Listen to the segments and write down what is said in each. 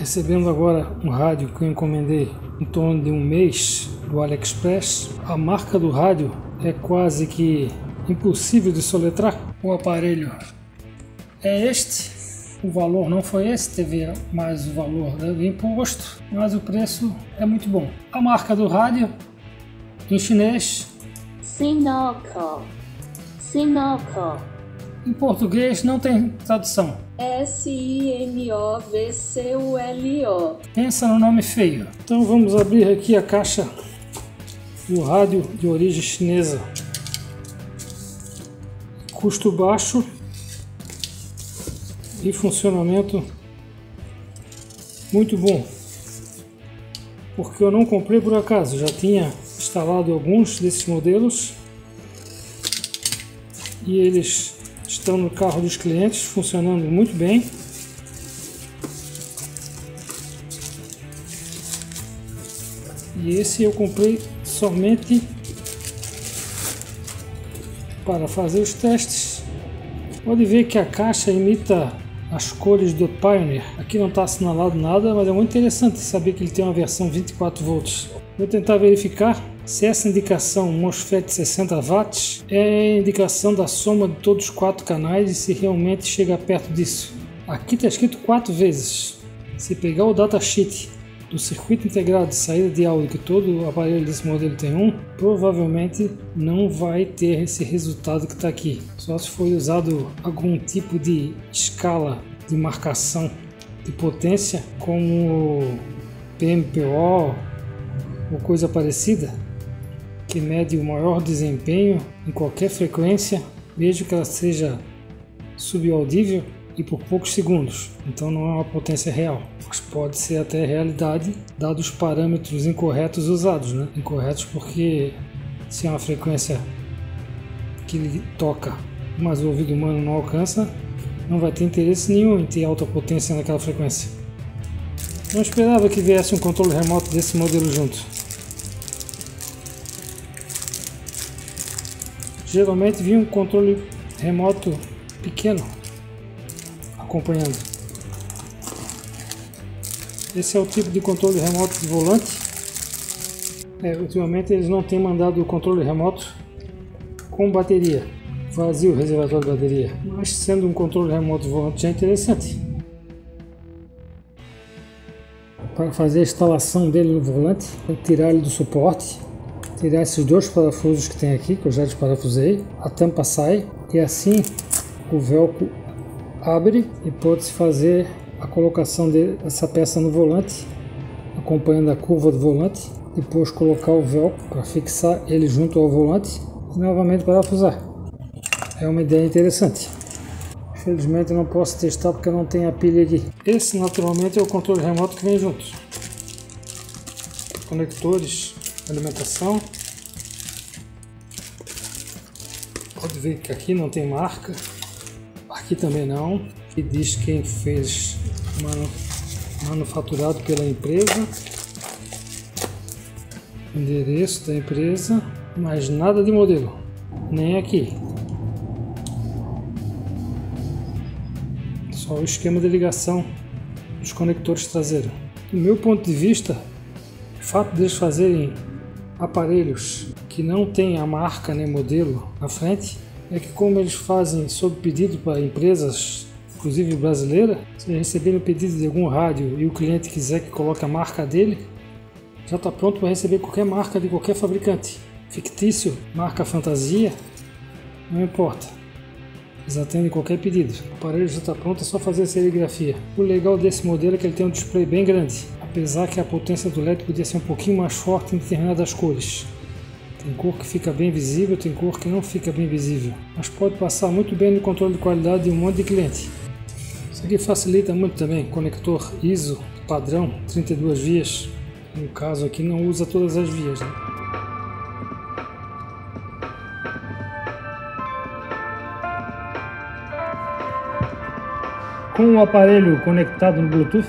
Recebendo agora um rádio que eu encomendei em torno de um mês do Aliexpress. A marca do rádio é quase que impossível de soletrar. O aparelho é este. O valor não foi esse, teve mais o valor do imposto, mas o preço é muito bom. A marca do rádio em chinês, Sinoco. Sinoco. Em português não tem tradução. SINOVCULO. Pensa no nome feio. Então vamos abrir aqui a caixa do rádio de origem chinesa. Custo baixo e funcionamento muito bom, porque eu não comprei por acaso, já tinha instalado alguns desses modelos e eles estão no carro dos clientes funcionando muito bem. E esse eu comprei somente para fazer os testes. Pode ver que a caixa imita as cores do Pioneer. Aqui não está assinalado nada, mas é muito interessante saber que ele tem uma versão 24 volts. Vou tentar verificar se essa indicação MOSFET 60 watts é a indicação da soma de todos os 4 canais e se realmente chega perto disso. Aqui está escrito 4 vezes. Se pegar o datasheet do circuito integrado de saída de áudio, que todo aparelho desse modelo tem um, provavelmente não vai ter esse resultado que está aqui, só se foi usado algum tipo de escala de marcação de potência, como PMPO ou coisa parecida, que mede o maior desempenho em qualquer frequência, mesmo que ela seja subaudível, e por poucos segundos. Então não é uma potência real, mas pode ser até realidade, dados os parâmetros incorretos usados, né? Incorretos porque se é uma frequência que ele toca, mas o ouvido humano não alcança, não vai ter interesse nenhum em ter alta potência naquela frequência. Não esperava que viesse um controle remoto desse modelo junto. Geralmente vinha um controle remoto pequeno acompanhando. Esse é o tipo de controle remoto de volante. Ultimamente eles não têm mandado o controle remoto com bateria, vazio o reservatório de bateria, mas sendo um controle remoto de volante já é interessante. Para fazer a instalação dele no volante, tem que tirar ele do suporte, tirar esses dois parafusos que tem aqui, que eu já desparafusei, a tampa sai e assim o velcro abre e pode-se fazer a colocação dessa peça no volante, acompanhando a curva do volante, depois colocar o velcro para fixar ele junto ao volante e novamente parafusar. É uma ideia interessante. Infelizmente eu não posso testar porque eu não tenho a pilha aqui. Esse naturalmente é o controle remoto que vem junto. Conectores, alimentação. Pode ver que aqui não tem marca. Aqui também não, e diz quem fez, manufaturado pela empresa, endereço da empresa, mas nada de modelo, nem aqui, só o esquema de ligação dos conectores traseiros. Do meu ponto de vista, o fato deles fazerem aparelhos que não tem a marca nem modelo na frente, é que como eles fazem sob pedido para empresas, inclusive brasileira, se receberem o pedido de algum rádio e o cliente quiser que coloque a marca dele, já está pronto para receber qualquer marca de qualquer fabricante. Fictício, marca fantasia, não importa. Eles atendem qualquer pedido. O aparelho já está pronto, é só fazer a serigrafia. O legal desse modelo é que ele tem um display bem grande, apesar que a potência do LED podia ser um pouquinho mais forte em determinadas cores. Tem cor que fica bem visível, tem cor que não fica bem visível, mas pode passar muito bem no controle de qualidade de um monte de cliente. Isso aqui facilita muito também, conector ISO padrão, 32 vias, no caso aqui não usa todas as vias, né? Com o aparelho conectado no Bluetooth,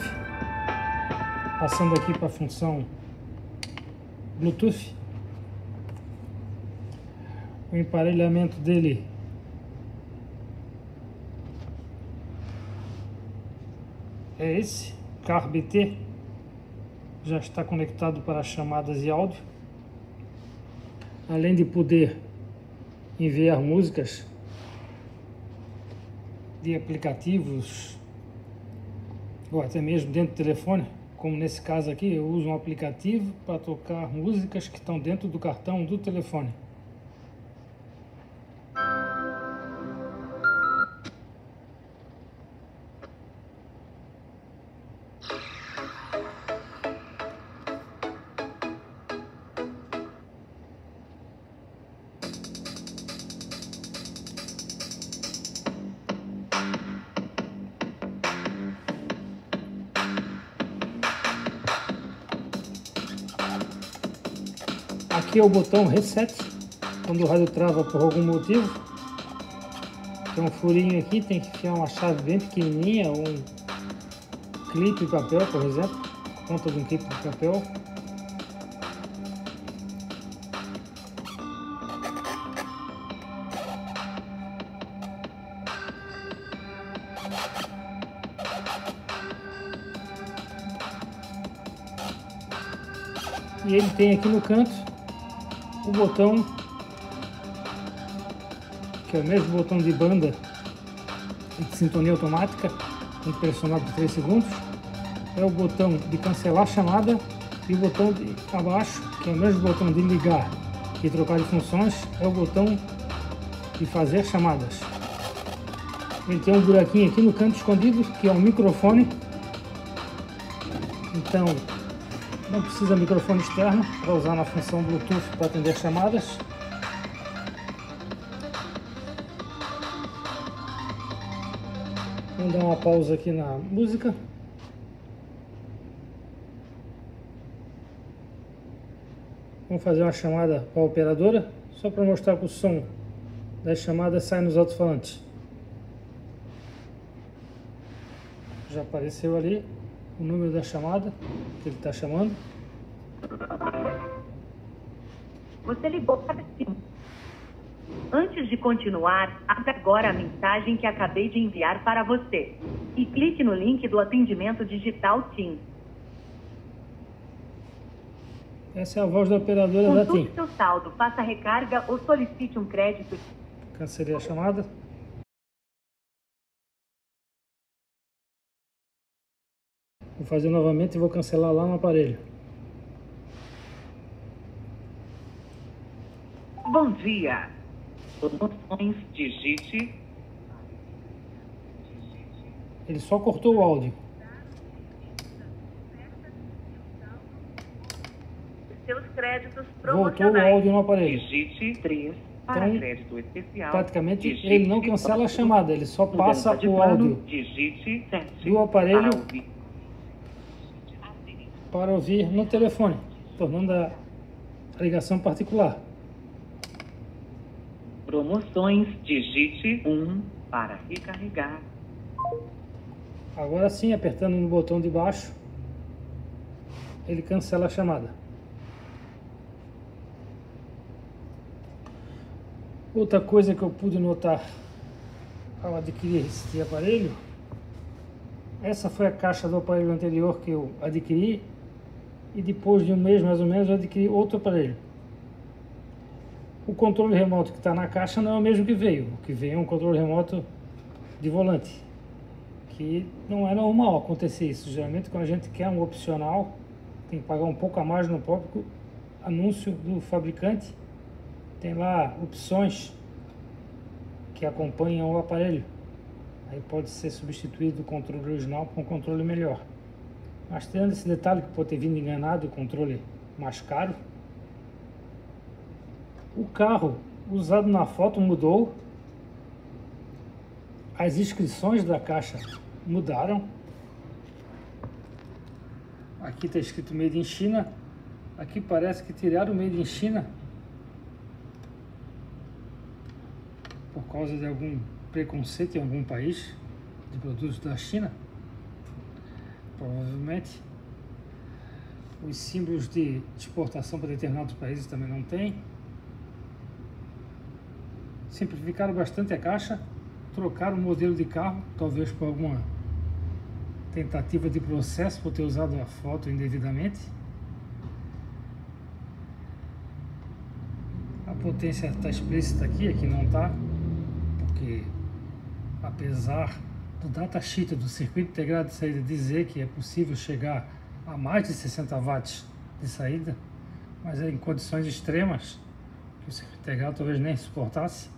passando aqui para a função Bluetooth, o emparelhamento dele é esse, CarBT já está conectado para chamadas e áudio. Além de poder enviar músicas de aplicativos ou até mesmo dentro do telefone, como nesse caso aqui, eu uso um aplicativo para tocar músicas que estão dentro do cartão do telefone. Aqui é o botão reset, quando o rádio trava por algum motivo. Tem um furinho aqui, tem que enfiar uma chave bem pequenininha, ou um clipe de papel, por exemplo, ponta de um clipe de papel. E ele tem aqui no canto o botão, que é o mesmo botão de banda de sintonia automática, tem que pressionar por 3 segundos, é o botão de cancelar a chamada, e o botão de abaixo, que é o mesmo botão de ligar e trocar de funções, é o botão de fazer chamadas. Ele tem um buraquinho aqui no canto escondido, que é um microfone, então não precisa de microfone externo para usar na função Bluetooth para atender chamadas. Vamos dar uma pausa aqui na música. Vamos fazer uma chamada para a operadora, só para mostrar que o som das chamadas sai nos alto-falantes. Já apareceu ali o número da chamada que ele está chamando. Você ligou para TIM. Antes de continuar, abra agora a mensagem que acabei de enviar para você e clique no link do atendimento digital TIM. Essa é a voz da operadora da TIM. Consulte seu saldo, faça recarga ou solicite um crédito. Cancelei a chamada. Vou fazer novamente e vou cancelar lá no aparelho. Bom dia. Promoções, digite. Ele só cortou o áudio. Seus créditos promocionais. Voltou o áudio no aparelho. Digite 3 para então, crédito especial. Praticamente digite, ele não cancela a chamada, ele só passa o áudio do aparelho para ouvir no telefone, tornando a ligação particular. Promoções, digite 1 para recarregar. Agora sim, apertando no botão de baixo, ele cancela a chamada. Outra coisa que eu pude notar ao adquirir esse aparelho, essa foi a caixa do aparelho anterior que eu adquiri, e depois de um mês mais ou menos eu adquiri outro aparelho. O controle remoto que está na caixa não é o mesmo que veio. O que veio é um controle remoto de volante, que não é normal acontecer isso. Geralmente quando a gente quer um opcional, tem que pagar um pouco a mais no próprio anúncio do fabricante. Tem lá opções que acompanham o aparelho. Aí pode ser substituído o controle original por um controle melhor. Mas tendo esse detalhe que pode ter vindo enganado, o controle mais caro. O carro usado na foto mudou. As inscrições da caixa mudaram. Aqui está escrito Made in China. Aqui parece que tiraram o Made in China por causa de algum preconceito em algum país de produtos da China, provavelmente. Os símbolos de exportação para determinados países também não tem. Simplificaram bastante a caixa, trocaram o modelo de carro, talvez por alguma tentativa de processo por ter usado a foto indevidamente. A potência está explícita aqui, aqui não está, porque apesar do datasheet do circuito integrado de saída dizer que é possível chegar a mais de 60 watts de saída, mas é em condições extremas que o circuito integrado talvez nem suportasse.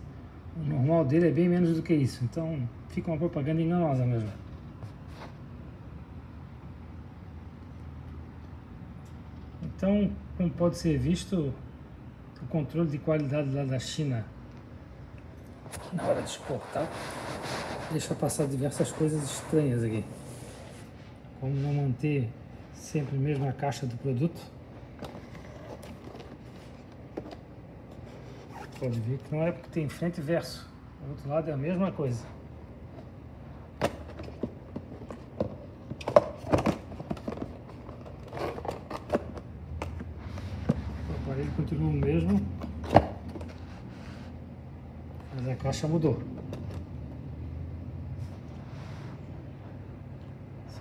O normal dele é bem menos do que isso, então fica uma propaganda enganosa mesmo. Então, como pode ser visto, o controle de qualidade lá da China, na hora de exportar, deixa passar diversas coisas estranhas aqui. Como não manter sempre mesmo a caixa do produto. Pode ver que não é porque tem frente e verso, do outro lado é a mesma coisa. O aparelho continua o mesmo, mas a caixa mudou.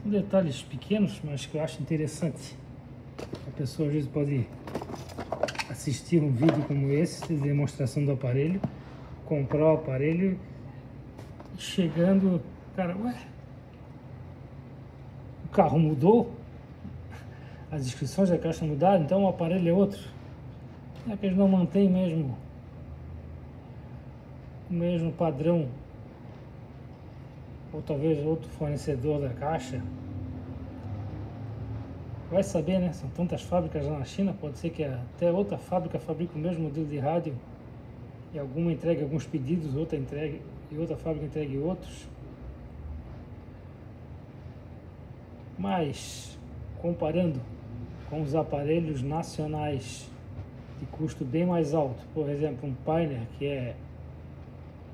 São detalhes pequenos, mas que eu acho interessante. A pessoa às vezes pode assistir um vídeo como esse, de demonstração do aparelho, comprar o aparelho, chegando, cara, ué, o carro mudou, as inscrições da caixa mudaram, então o aparelho é outro. É que eles não mantêm mesmo o mesmo padrão, ou talvez outro fornecedor da caixa. Vai saber, né? São tantas fábricas lá na China, pode ser que até outra fábrica fabrique o mesmo modelo de rádio e alguma entregue alguns pedidos, outra entregue e outra fábrica entregue outros. Mas, comparando com os aparelhos nacionais de custo bem mais alto, por exemplo, um Pioneer, que é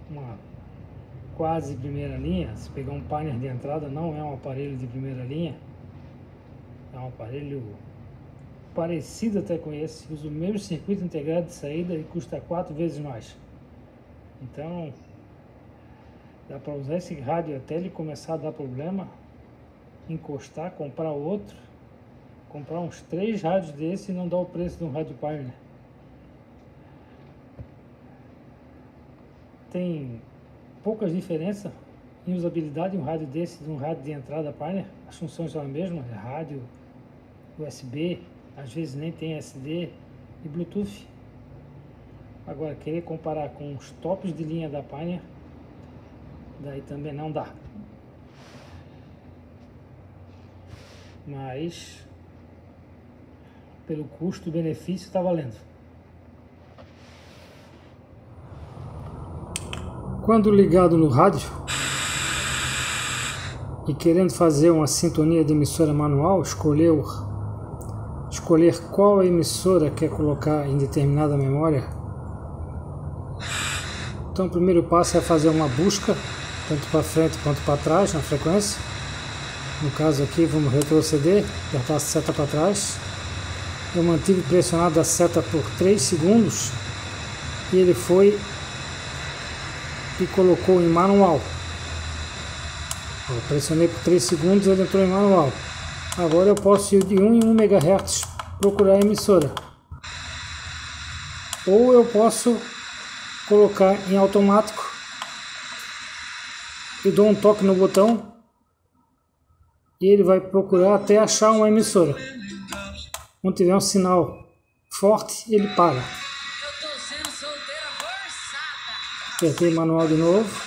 uma quase primeira linha, se pegar um Pioneer de entrada, não é um aparelho de primeira linha. É um aparelho parecido até com esse, usa o mesmo circuito integrado de saída e custa 4 vezes mais. Então, dá para usar esse rádio até ele começar a dar problema, encostar, comprar outro, comprar uns 3 rádios desse e não dá o preço de um rádio Pioneer. Tem poucas diferenças em usabilidade, um rádio desse, de um rádio de entrada Pioneer. As funções são as mesmas, é rádio, USB, às vezes nem tem SD e Bluetooth. Agora, querer comparar com os tops de linha da Pioneer, daí também não dá. Mas, pelo custo-benefício, está valendo. Quando ligado no rádio e querendo fazer uma sintonia de emissora manual, escolher qual a emissora quer colocar em determinada memória. Então o primeiro passo é fazer uma busca, tanto para frente quanto para trás, na frequência. No caso aqui vamos retroceder, apertar a seta para trás. Eu mantive pressionado a seta por 3 segundos e ele foi e colocou em manual. Eu pressionei por 3 segundos e ele entrou em manual. Agora eu posso ir de 1 em 1 MHz procurar a emissora. Ou eu posso colocar em automático e dou um toque no botão e ele vai procurar até achar uma emissora. Quando tiver um sinal forte, ele para. Apertei manual de novo.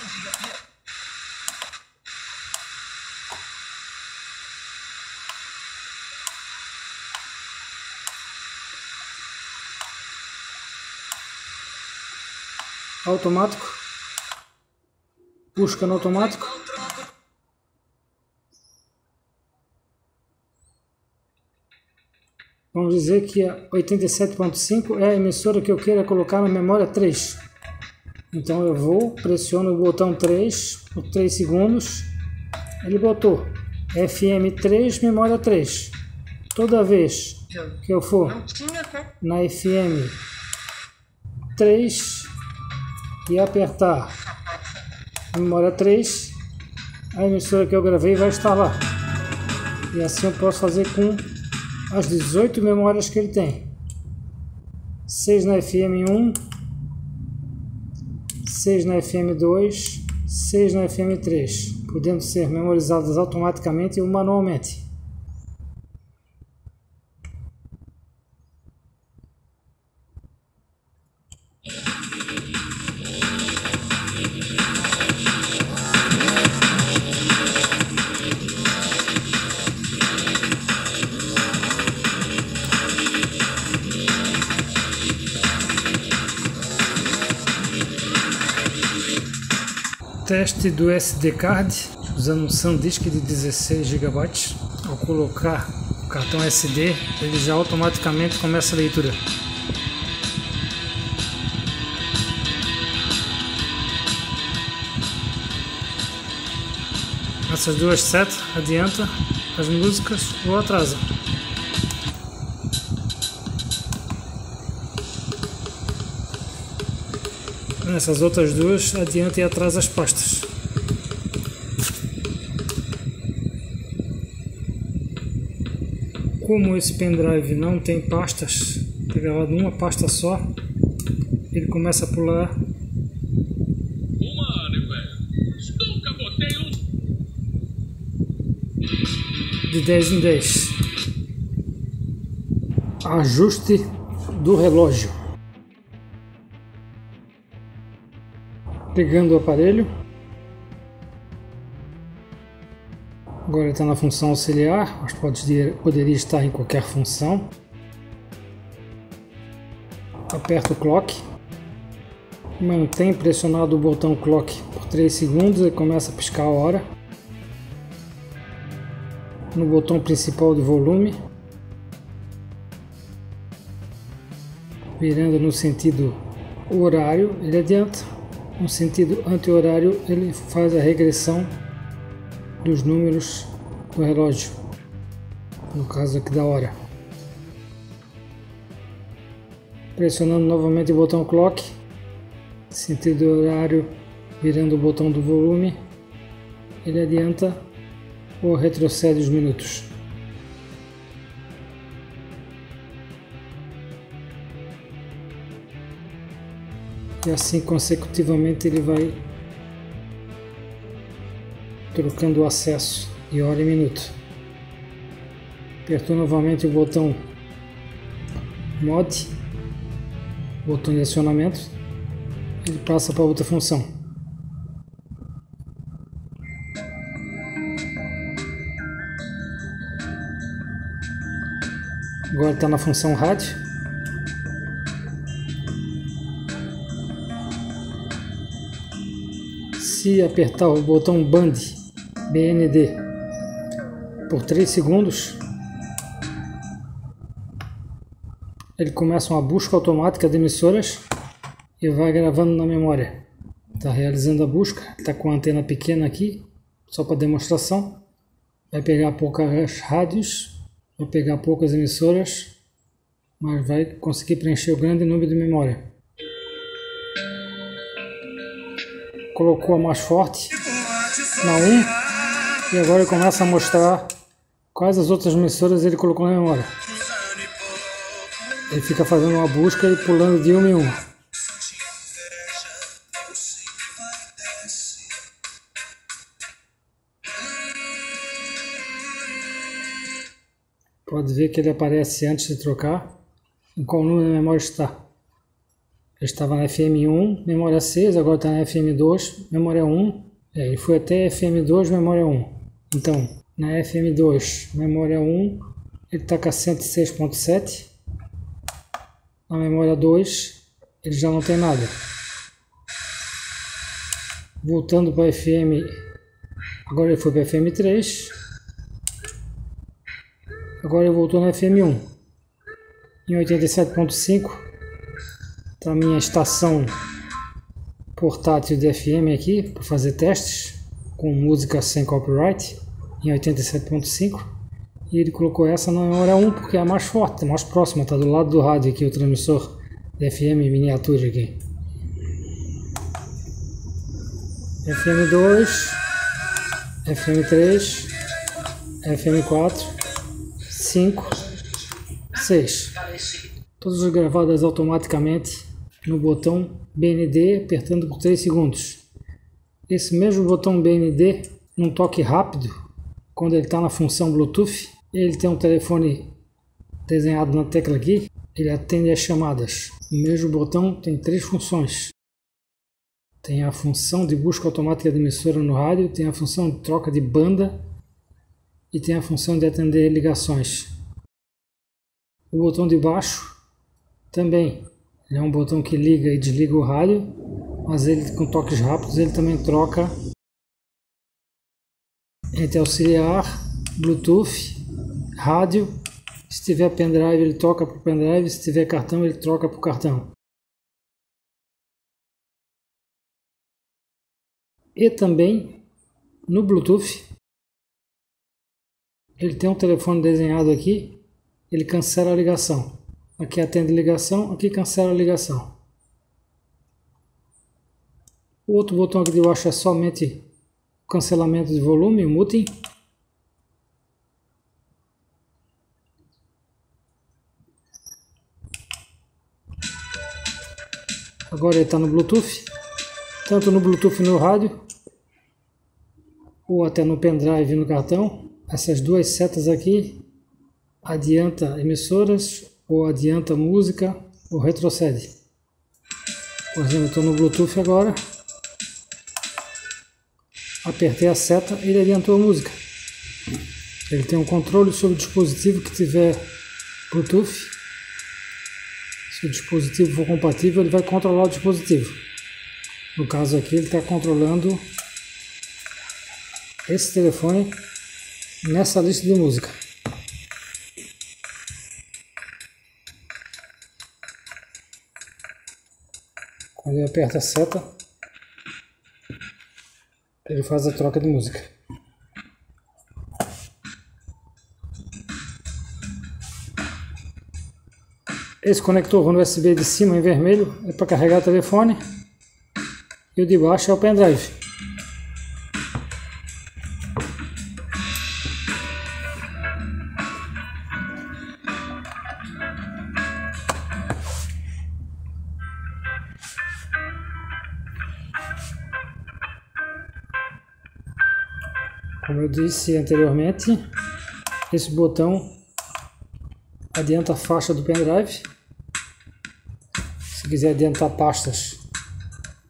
Automático, busca no automático, vamos dizer que a 87.5 é a emissora que eu queira colocar na memória 3, então eu vou, pressiono o botão 3 por 3 segundos, ele botou FM3 memória 3, toda vez que eu for na FM3, e apertar memória 3, a emissora que eu gravei vai estar lá. E assim eu posso fazer com as 18 memórias que ele tem. 6 na FM1, 6 na FM2, 6 na FM3, podendo ser memorizadas automaticamente ou manualmente. Teste do SD card usando um Sandisk de 16 GB. Ao colocar o cartão SD, ele já automaticamente começa a leitura. Essas duas setas adianta as músicas ou atrasa. Nessas outras duas, adianta e atrás as pastas. Como esse pendrive não tem pastas, está gravado numa pasta só, ele começa a pular. De 10 em 10. Ajuste do relógio. Pegando o aparelho, agora ele está na função auxiliar, mas poderia estar em qualquer função. Aperto o clock, mantém pressionado o botão clock por 3 segundos e começa a piscar a hora. No botão principal de volume, virando no sentido horário, ele adianta. No sentido anti-horário, ele faz a regressão dos números do relógio, no caso aqui da hora. Pressionando novamente o botão clock, sentido horário, virando o botão do volume, ele adianta ou retrocede os minutos. E assim consecutivamente ele vai trocando o acesso de hora e minuto. Apertou novamente o botão mod, botão de acionamento, ele passa para outra função. Agora está na função rádio. Se apertar o botão BND por 3 segundos, ele começa uma busca automática de emissoras e vai gravando na memória. Está realizando a busca, está com a antena pequena aqui, só para demonstração. Vai pegar poucas rádios, vai pegar poucas emissoras, mas vai conseguir preencher o grande número de memória. Colocou a mais forte na 1 e agora ele começa a mostrar quais as outras emissoras ele colocou na memória. Ele fica fazendo uma busca e pulando de uma em uma. Pode ver que ele aparece antes de trocar em qual número da memória está. Eu estava na FM1, memória 6, agora está na FM2, memória 1, e foi até FM2, memória 1. Então, na FM2, memória 1, ele está com a 106.7, na memória 2, ele já não tem nada. Voltando para a FM, agora ele foi para a FM3, agora ele voltou na FM1, em 87.5. Está a minha estação portátil de FM aqui, para fazer testes com música sem copyright, em 87.5, e ele colocou essa na memória 1 porque é a mais forte, a mais próxima, está do lado do rádio aqui, o transmissor de FM miniatura aqui. FM2, FM3, FM4, 5, 6. Todas gravadas automaticamente no botão BND, apertando por 3 segundos. Esse mesmo botão BND, num toque rápido, quando ele está na função Bluetooth, ele tem um telefone desenhado na tecla aqui, ele atende as chamadas. O mesmo botão tem 3 funções. Tem a função de busca automática de emissora no rádio, tem a função de troca de banda e tem a função de atender ligações. O botão de baixo também, ele é um botão que liga e desliga o rádio, mas ele com toques rápidos ele também troca entre auxiliar, Bluetooth, rádio. Se tiver pendrive ele troca para o pendrive, se tiver cartão ele troca para o cartão. E também no Bluetooth ele tem um telefone desenhado aqui, ele cancela a ligação. Aqui atende ligação, aqui cancela a ligação. O outro botão aqui de baixo é somente cancelamento de volume, muting. Agora ele está no Bluetooth, tanto no Bluetooth no rádio ou até no pendrive no cartão. Essas duas setas aqui adianta emissoras ou adianta música ou retrocede. Por exemplo, eu estou no Bluetooth agora, apertei a seta e ele adiantou a música. Ele tem um controle sobre o dispositivo que tiver Bluetooth. Se o dispositivo for compatível, ele vai controlar o dispositivo. No caso aqui, ele está controlando esse telefone nessa lista de música. Quando eu aperto a seta, ele faz a troca de música. Esse conector no USB de cima em vermelho é para carregar o telefone e o de baixo é o pendrive. Como eu disse anteriormente, esse botão adianta a faixa do pendrive. Se quiser adiantar pastas,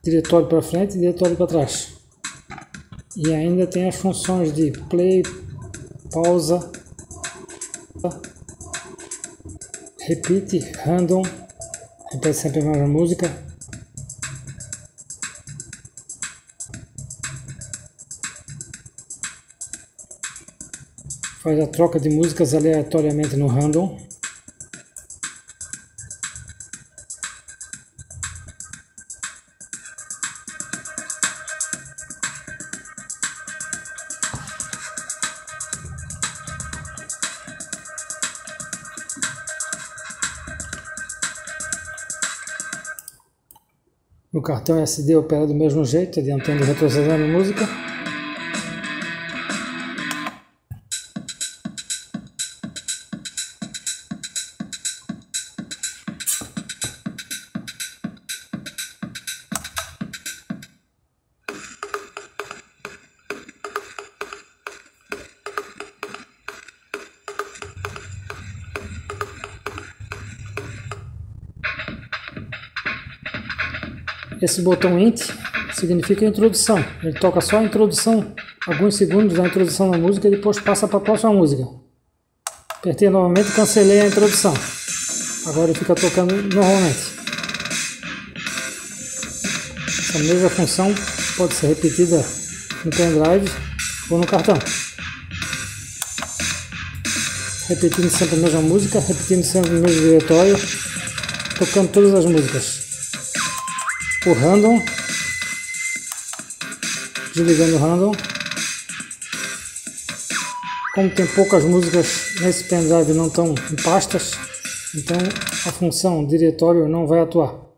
diretório para frente e diretório para trás. E ainda tem as funções de play, pausa, repeat, random, repete sempre a mesma música. Faz a troca de músicas aleatoriamente no random. No cartão SD opera do mesmo jeito, adiantando e retrocedendo a música. Esse botão INT significa introdução, ele toca só a introdução, alguns segundos da introdução da música e depois passa para a próxima música. Apertei novamente e cancelei a introdução, agora ele fica tocando normalmente. Essa mesma função pode ser repetida no pendrive ou no cartão. Repetindo sempre a mesma música, repetindo sempre o mesmo diretório, tocando todas as músicas. O random, desligando o random. Como tem poucas músicas nesse pendrive, não estão em pastas, então a função diretório não vai atuar.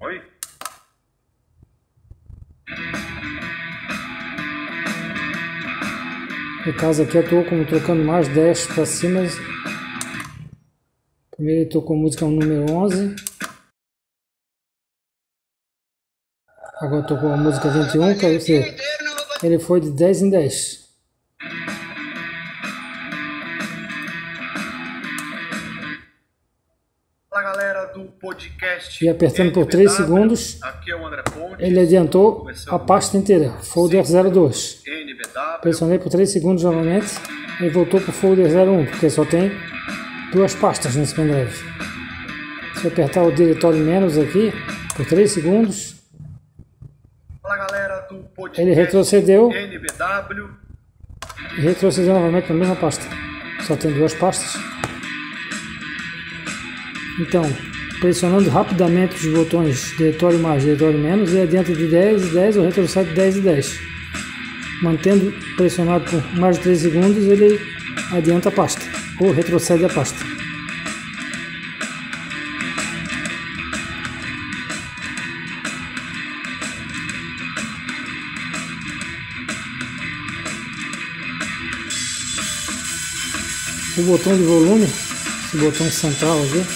Oi? No caso aqui eu estou trocando mais 10 para cima. Primeiro eu estou com a música número 11. Agora estou com a música 21, quer dizer, ele foi de 10 em 10. Olá galera do podcast. E apertando por 3 segundos, ele adiantou a pasta inteira, folder 02. Pressionei por 3 segundos novamente e voltou para o folder 01, porque só tem 2 pastas nesse pendrive. Se eu apertar o diretório menos aqui por 3 segundos, ele retrocedeu e retrocedeu novamente para a mesma pasta. Só tem 2 pastas. Então, pressionando rapidamente os botões diretório mais, diretório menos, e adianta de 10 e 10 ou retrocede de 10 e 10. Mantendo pressionado por mais de 3 segundos, ele adianta a pasta ou retrocede a pasta. O botão de volume, esse botão central aqui,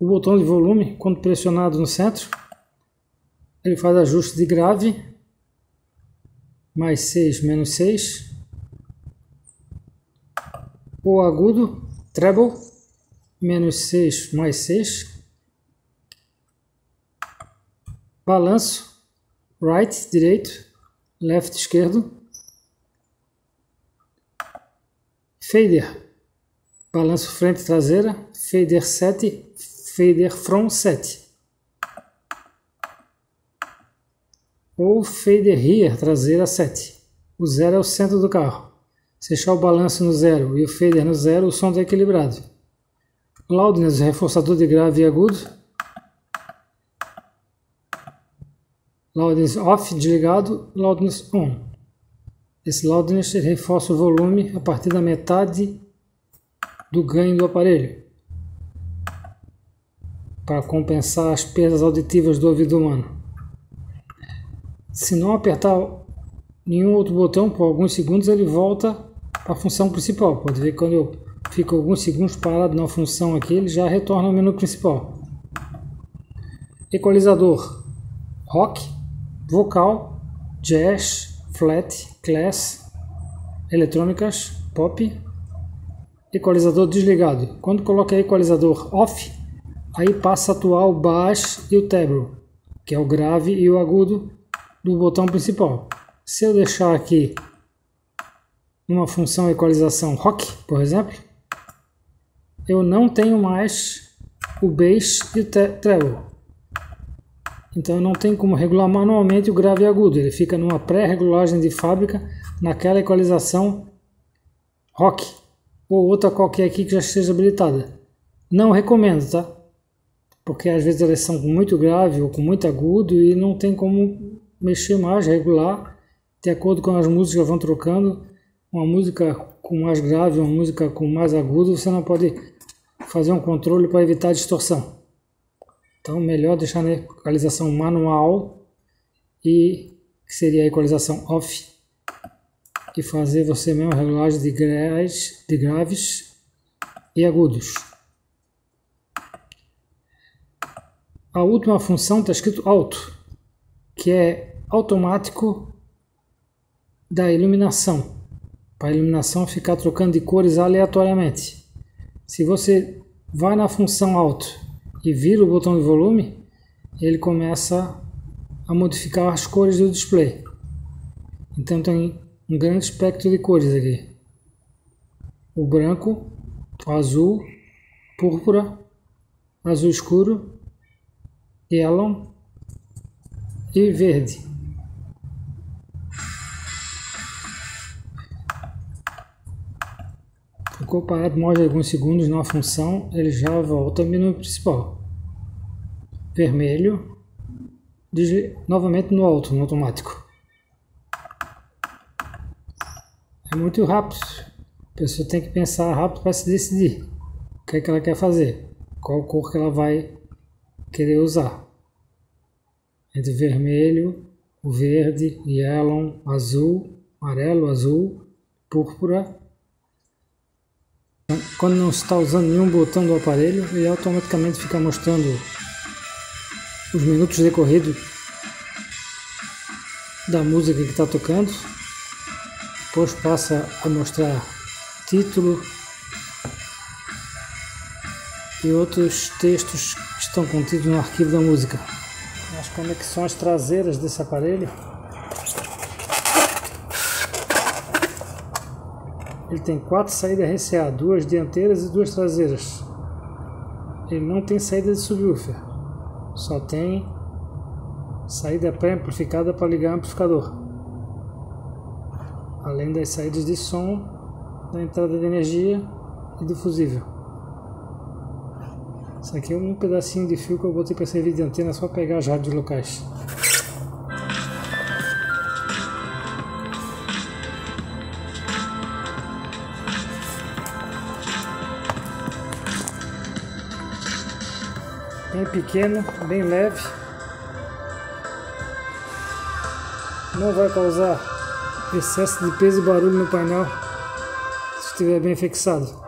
o botão de volume, quando pressionado no centro, ele faz ajuste de grave, mais 6, menos 6, o agudo, treble, menos 6, mais 6, balanço, right, direito, left, esquerdo, fader, balanço frente e traseira, fader 7, fader from 7 ou fader rear traseira 7. O 0 é o centro do carro. Se deixar o balanço no 0 e o fader no 0, o som está equilibrado. Loudness, reforçador de grave e agudo. Loudness off, desligado. Loudness on. Esse loudness reforça o volume a partir da metade do ganho do aparelho, para compensar as perdas auditivas do ouvido humano. Se não apertar nenhum outro botão por alguns segundos, ele volta para a função principal. Pode ver que quando eu fico alguns segundos parado na função aqui, ele já retorna ao menu principal. Equalizador: rock, vocal, jazz, flat, class, eletrônicas, pop. Equalizador desligado. Quando coloca equalizador off, aí passa a atuar o baixo e o treble, que é o grave e o agudo do botão principal. Se eu deixar aqui uma função equalização rock, por exemplo, eu não tenho mais o bass e o treble. Então eu não tenho como regular manualmente o grave e agudo. Ele fica numa pré-regulagem de fábrica naquela equalização rock ou outra qualquer aqui que já esteja habilitada. Não recomendo, tá? Porque às vezes elas são muito grave ou com muito agudo e não tem como mexer mais, regular, de acordo com as músicas vão trocando. Uma música com mais grave, uma música com mais agudo, você não pode fazer um controle para evitar a distorção. Então melhor deixar na equalização manual, e que seria a equalização off, e fazer você mesmo a regulagem de graves e agudos. A última função está escrito auto, que é automático da iluminação, para a iluminação ficar trocando de cores aleatoriamente. Se você vai na função auto e vira o botão de volume, ele começa a modificar as cores do display. Então tem um grande espectro de cores aqui: o branco, o azul, púrpura, azul escuro, yellow e verde. Ficou parado mais de alguns segundos na função, ele já volta ao menu principal. Vermelho, novamente no alto, no automático. É muito rápido. A pessoa tem que pensar rápido para se decidir o que é que ela quer fazer, qual cor que ela vai querer usar, entre vermelho, o verde, yellow, azul, amarelo, azul, púrpura. Quando não está usando nenhum botão do aparelho, ele automaticamente fica mostrando os minutos decorridos da música que está tocando. Depois passa a mostrar título e outros textos que estão contidos no arquivo da música. As conexões traseiras desse aparelho, ele tem 4 saídas RCA, 2 dianteiras e 2 traseiras. Ele não tem saída de subwoofer, só tem saída pré-amplificada para ligar o amplificador, além das saídas de som, da entrada de energia e do fusível. Isso aqui é um pedacinho de fio que eu botei para servir de antena, só pegar as rádios locais. Bem pequeno, bem leve, não vai causar excesso de peso e barulho no painel se estiver bem fixado.